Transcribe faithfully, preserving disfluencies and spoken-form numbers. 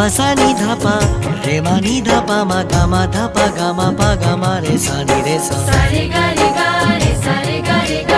धा सा नी धा पा रे मा नी धा पा मा गा मा धा पा गा मा पा गा मा रे सा नी रे सा रे गा रे गा रे सा रे गा रे।